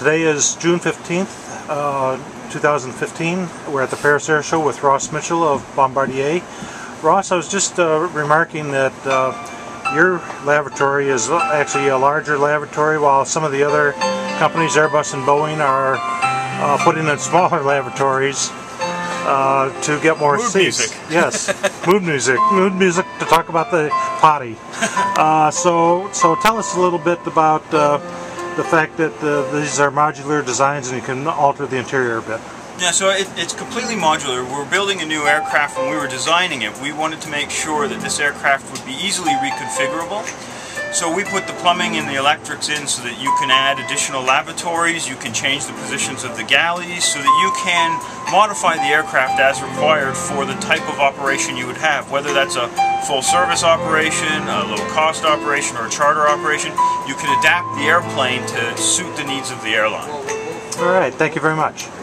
Today is June 15th, 2015. We're at the Paris Air Show with Ross Mitchell of Bombardier. Ross, I was just remarking that your laboratory is actually a larger laboratory, while some of the other companies, Airbus and Boeing, are putting in smaller laboratories to get more seats. Music. Yes, mood music to talk about the potty. So tell us a little bit about the fact that these are modular designs and you can alter the interior a bit. Yeah, so it's completely modular. We're building a new aircraft. When we were designing it, we wanted to make sure that this aircraft would be easily reconfigurable. So we put the plumbing and the electrics in so that you can add additional lavatories, you can change the positions of the galleys, so that you can modify the aircraft as required for the type of operation you would have. Whether that's a full service operation, a low cost operation, or a charter operation, you can adapt the airplane to suit the needs of the airline. All right, thank you very much.